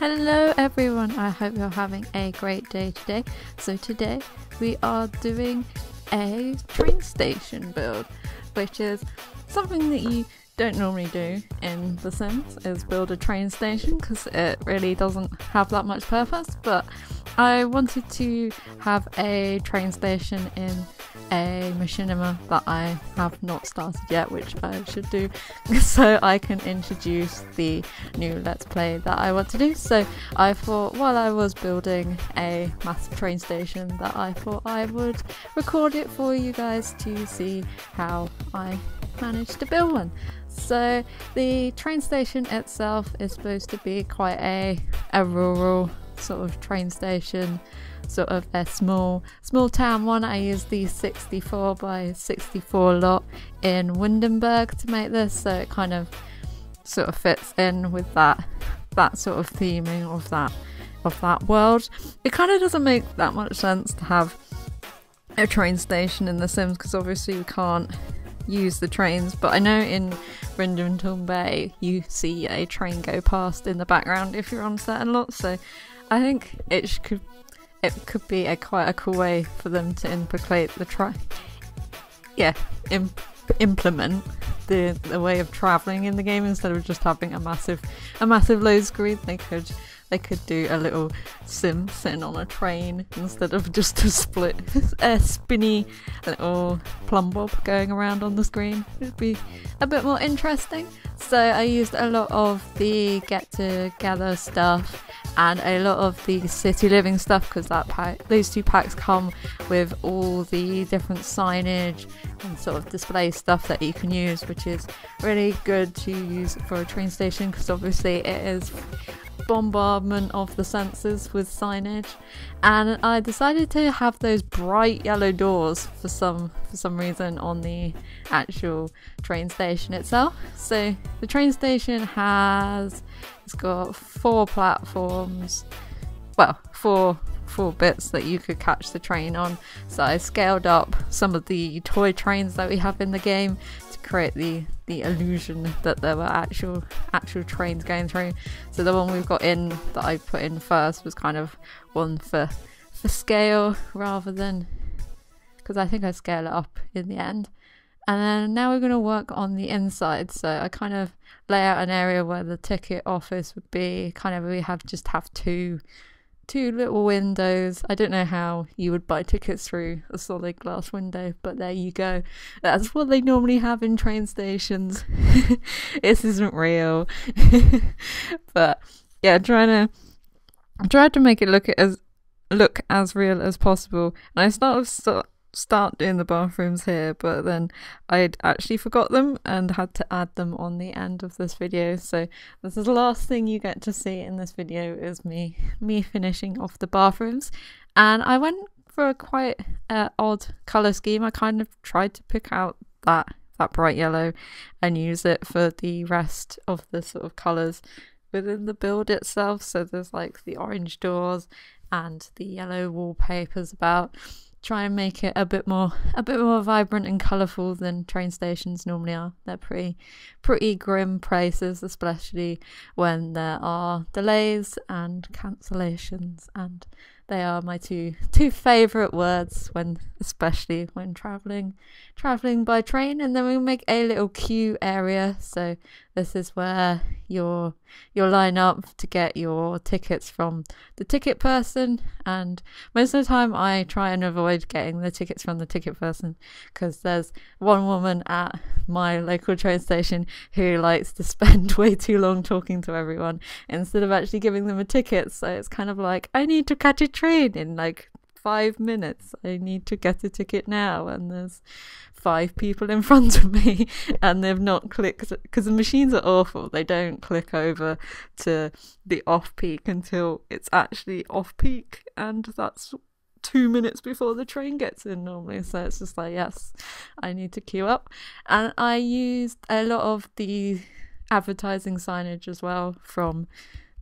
Hello everyone, I hope you're having a great day today. So today we are doing a train station build, which is something that you don't normally do in The Sims, is build a train station because it really doesn't have that much purpose. But I wanted to have a train station in a machinima that I have not started yet, which I should do so I can introduce the new Let's Play that I want to do. So I thought while I was building a massive train station that I thought I would record it for you guys to see how I managed to build one. So the train station itself is supposed to be quite a rural sort of train station, sort of a small town one. I used the 64 by 64 lot in Windenburg to make this, so it kind of sort of fits in with that sort of theming of that world. It kind of doesn't make that much sense to have a train station in The Sims because obviously we can't use the trains, but I know in Rinderton Bay you see a train go past in the background if you're on certain lots, so I think it could be quite a cool way for them to implement the way of travelling in the game. Instead of just having a massive load screen, they could do a little sim sitting on a train instead of just a spinny little plumb bob going around on the screen. It would be a bit more interesting. So I used a lot of the Get Together stuff and a lot of the City Living stuff because those two packs come with all the different signage and sort of display stuff that you can use, which is really good to use for a train station because obviously it is bombardment of the senses with signage. And I decided to have those bright yellow doors for some reason on the actual train station itself. So the train station it's got four platforms, well, four bits that you could catch the train on. So I scaled up some of the toy trains that we have in the game to create the illusion that there were actual trains going through. So the one we've got in that I put in first was kind of one for scale rather than, because I think I scale it up in the end. And then now we're going to work on the inside. So I kind of lay out an area where the ticket office would be. Kind of we just have two little windows. I don't know how you would buy tickets through a solid glass window, but there you go. That's what they normally have in train stations. This isn't real. But yeah, I tried to make it look as real as possible. And I start doing the bathrooms here, but then I actually forgot them and had to add them on the end of this video. So this is the last thing you get to see in this video, is me finishing off the bathrooms. And I went for a quite odd colour scheme. I kind of tried to pick out that bright yellow and use it for the rest of the sort of colours within the build itself. So there's like the orange doors and the yellow wallpapers about. Try and make it a bit more vibrant and colourful than train stations normally are. They're pretty grim places, especially when there are delays and cancellations, and they are my two favourite words especially when travelling by train. And then we make a little queue area. So this is where you'll line up to get your tickets from the ticket person, and most of the time I try and avoid getting the tickets from the ticket person because there's one woman at my local train station who likes to spend way too long talking to everyone instead of actually giving them a ticket. So it's kind of like, I need to catch a train in like 5 minutes, I need to get a ticket now, and there's 5 people in front of me and they've not clicked, because the machines are awful, they don't click over to the off peak until it's actually off peak, and that's 2 minutes before the train gets in normally. So it's just like, yes, I need to queue up. And I used a lot of the advertising signage as well from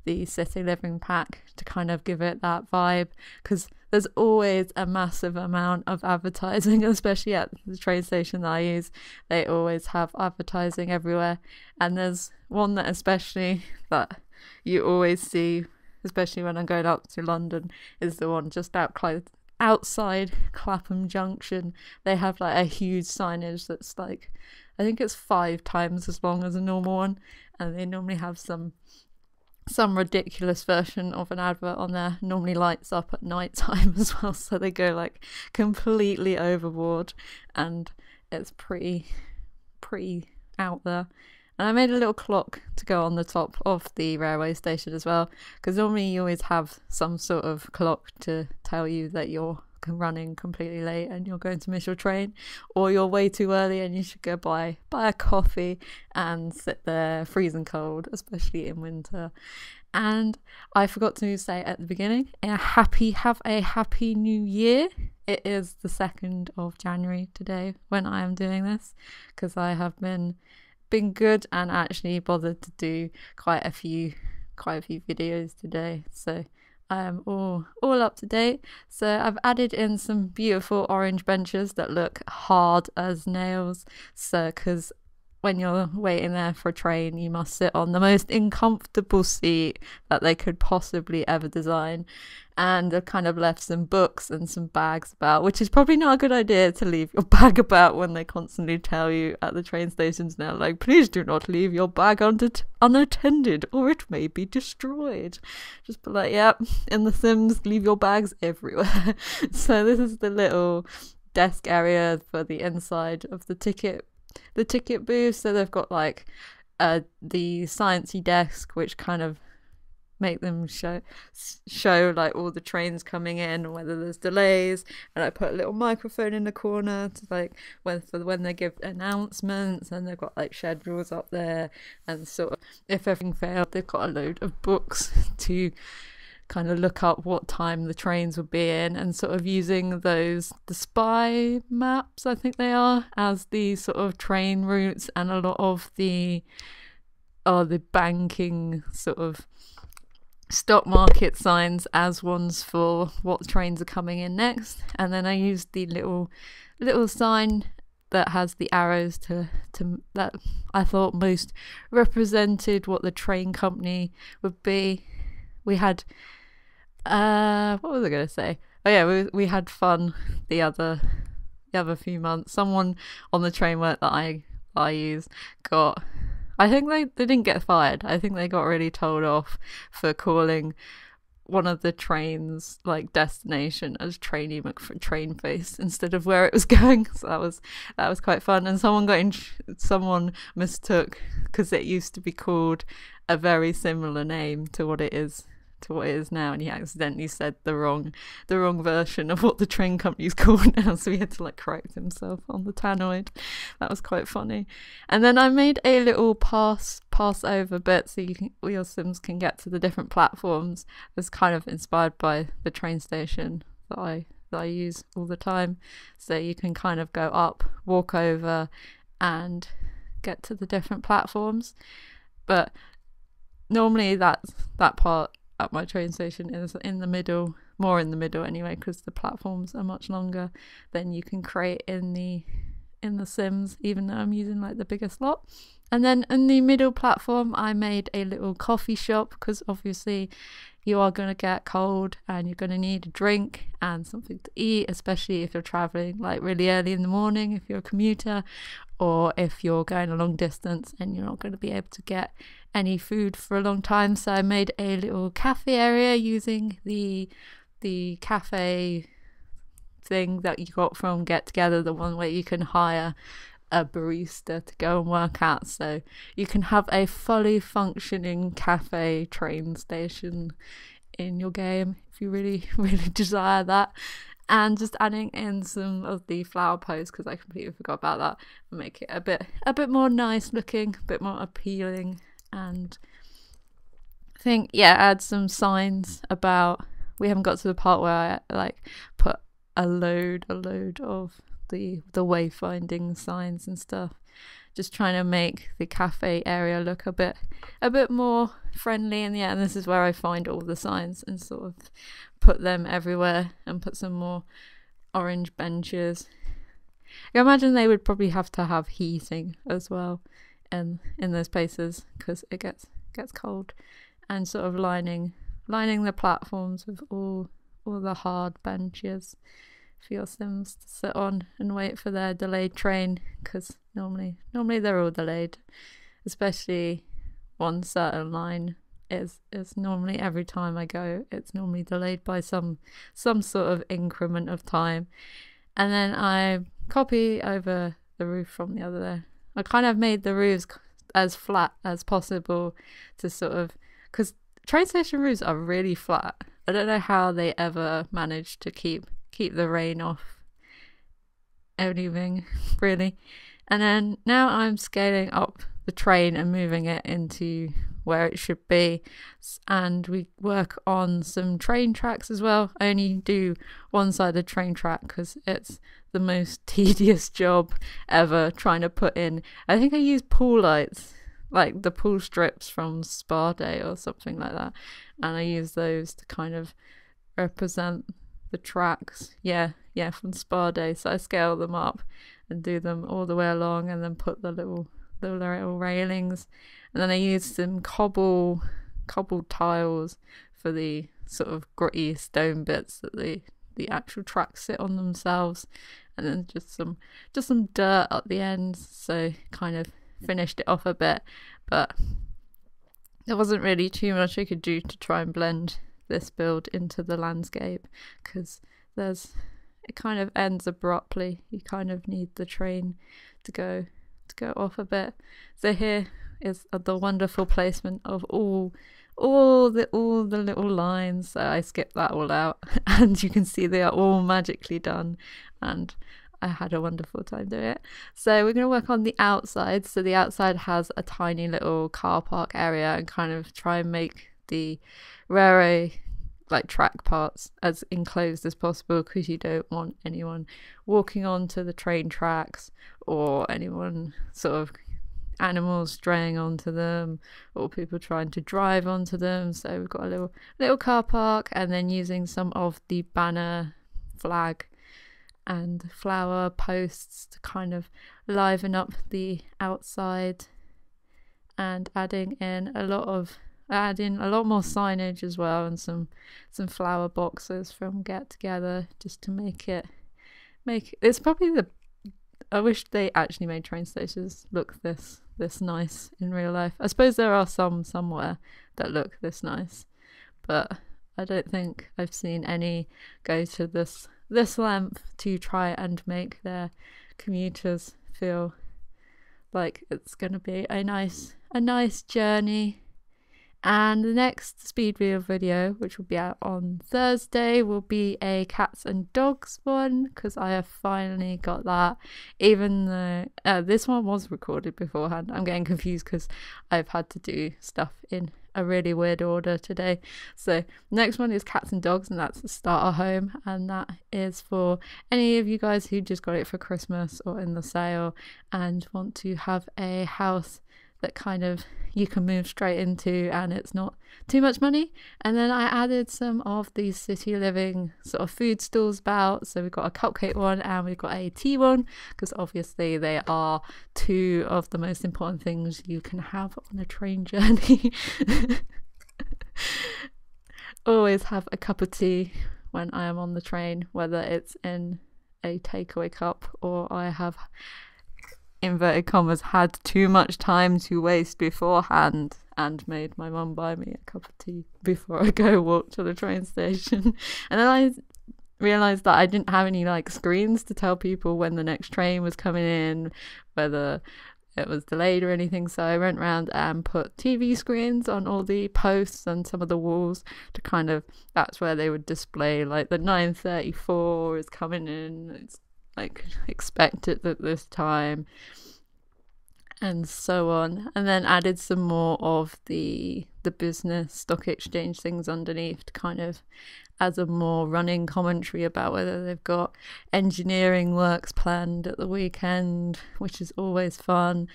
the City Living pack to kind of give it that vibe, because there's always a massive amount of advertising, especially at the train station that I use. They always have advertising everywhere, and there's one that especially that you always see, especially when I'm going up to London, is the one just outside Clapham Junction. They have like a huge signage that's like, I think it's 5 times as long as a normal one, and they normally have some ridiculous version of an advert on there. Normally lights up at night time as well, so they go like completely overboard, and it's pretty out there. And I made a little clock to go on the top of the railway station as well, because normally you always have some sort of clock to tell you that you're running completely late and you're going to miss your train, or you're way too early and you should go buy a coffee and sit there freezing cold, especially in winter. And I forgot to say at the beginning, have a happy new year. It is the 2nd of January today when I am doing this, because I have been good and actually bothered to do quite a few videos today, so I am all up to date. So I've added in some beautiful orange benches that look hard as nails, so because when you're waiting there for a train you must sit on the most uncomfortable seat that they could possibly ever design. And I've kind of left some books and some bags about, which is probably not a good idea to leave your bag about when they constantly tell you at the train stations now, like, please do not leave your bag unattended or it may be destroyed. Just be like, yep, in The Sims, leave your bags everywhere. So this is the little desk area for the inside of the ticket booth. So they've got like the sciencey desk, which kind of make them show like all the trains coming in, whether there's delays, and I put a little microphone in the corner to like when they give announcements, and they've got like schedules up there, and sort of if everything failed they've got a load of books to kind of look up what time the trains will be in, and sort of using the spy maps, I think they are, as the sort of train routes, and a lot of the banking sort of stock market signs as ones for what trains are coming in next. And then I used the little sign that has the arrows to that I thought most represented what the train company would be. We had what was I going to say? Oh yeah, we had fun the other few months. Someone on the train work that I used got, I think they didn't get fired. I think they got really told off for calling one of the train's like destination as Trainee McTrainface instead of where it was going. So that was quite fun. And someone mistook, because it used to be called a very similar name to what it is now, and he accidentally said the wrong version of what the train company's called now, so he had to like correct himself on the tannoid. That was quite funny. And then I made a little passover bit so your Sims can get to the different platforms. It's kind of inspired by the train station that I use all the time, so you can kind of go up, walk over, and get to the different platforms. But normally that part at my train station is in the middle, more in the middle anyway, because the platforms are much longer than you can create in the Sims, even though I'm using like the biggest lot. And then in the middle platform I made a little coffee shop, because obviously you are going to get cold and you're going to need a drink and something to eat, especially if you're traveling like really early in the morning, if you're a commuter, or if you're going a long distance and you're not going to be able to get any food for a long time. So I made a little cafe area using the cafe thing that you got from Get Together, the one where you can hire a barista to go and work at, so you can have a fully functioning cafe train station in your game if you really desire that. And just adding in some of the flower posts, because I completely forgot about that, and make it a bit more nice looking, a bit more appealing. And I think, yeah, add some signs about, we haven't got to the part where I like put a load of the wayfinding signs and stuff, just trying to make the cafe area look a bit more friendly. And yeah, and this is where I find all the signs and sort of put them everywhere and put some more orange benches. I imagine they would probably have to have heating as well in those places because it gets cold, and sort of lining the platforms with all the hard benches for your Sims to sit on and wait for their delayed train, because normally they're all delayed, especially one certain line. It's normally, every time I go, it's normally delayed by some sort of increment of time. And then I copy over the roof from the other. I kind of made the roofs as flat as possible to sort of, because train station roofs are really flat. I don't know how they ever manage to keep the rain off anything, really. And then now I'm scaling up the train and moving it into where it should be, and we work on some train tracks as well. I only do one side of the train track because it's the most tedious job ever trying to put in. I think I use pool lights, like the pool strips from Spa Day or something like that, and I use those to kind of represent the tracks yeah from Spa Day. So I scale them up and do them all the way along, and then put the little railings, and then I used some cobble tiles for the sort of gritty stone bits that the actual tracks sit on themselves, and then just some dirt at the end, so kind of finished it off a bit. But there wasn't really too much I could do to try and blend this build into the landscape, because it kind of ends abruptly. You kind of need the train to go off a bit. So here is the wonderful placement of all the little lines. So I skipped that all out, and you can see they are all magically done, and I had a wonderful time doing it. So we're going to work on the outside. So the outside has a tiny little car park area, and kind of try and make the railway like track parts as enclosed as possible, because you don't want anyone walking onto the train tracks, or anyone sort of animals straying onto them, or people trying to drive onto them. So we've got a little car park, and then using some of the banner, flag and flower posts to kind of liven up the outside, and adding in a lot more signage as well, and some flower boxes from Get Together, just to make it. It's probably I wish they actually made train stations look this nice in real life. I suppose there are some somewhere that look this nice, but I don't think I've seen any go to this length to try and make their commuters feel like it's going to be a nice journey. And the next speed reel video, which will be out on Thursday, will be a Cats and Dogs one, because I have finally got that, even though this one was recorded beforehand. I'm getting confused because I've had to do stuff in a really weird order today. So next one is Cats and Dogs, and that's the starter home, and that is for any of you guys who just got it for Christmas or in the sale and want to have a house that kind of you can move straight into and it's not too much money. And then I added some of these City Living sort of food stalls about, so we've got a cupcake one and we've got a tea one, because obviously they are two of the most important things you can have on a train journey. Always have a cup of tea when I am on the train, whether it's in a takeaway cup or I have, inverted commas, had too much time to waste beforehand and made my mum buy me a cup of tea before I go walk to the train station. And then I realised that I didn't have any like screens to tell people when the next train was coming in, whether it was delayed or anything, so I went around and put TV screens on all the posts and some of the walls to kind of, that's where they would display like the 9:34 is coming in, it's like expect it at this time, and so on. And then added some more of the business stock exchange things underneath to kind of as a more running commentary about whether they've got engineering works planned at the weekend, which is always fun,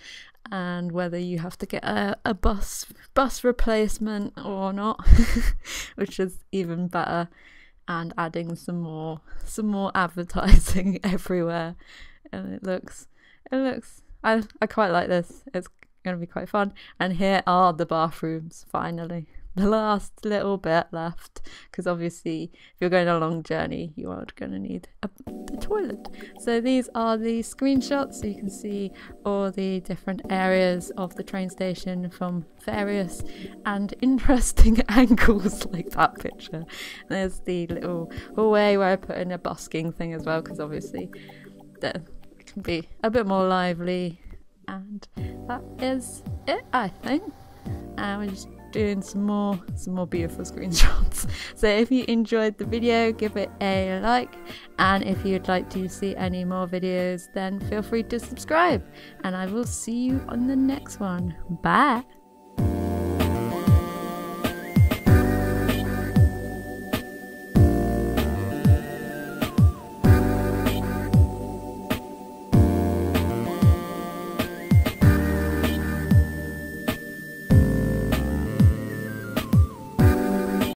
and whether you have to get a bus replacement or not, which is even better, and adding some more advertising everywhere. And it looks I quite like this. It's gonna be quite fun. And here are the bathrooms, finally. The last little bit left, because obviously if you're going on a long journey you are going to need a toilet. So these are the screenshots, so you can see all the different areas of the train station from various and interesting angles, like that picture. There's the little hallway where I put in a busking thing as well, because obviously that can be a bit more lively. And that is it, I think. And we just doing some more beautiful screenshots. So if you enjoyed the video, give it a like, and if you'd like to see any more videos then feel free to subscribe, and I will see you on the next one. Bye.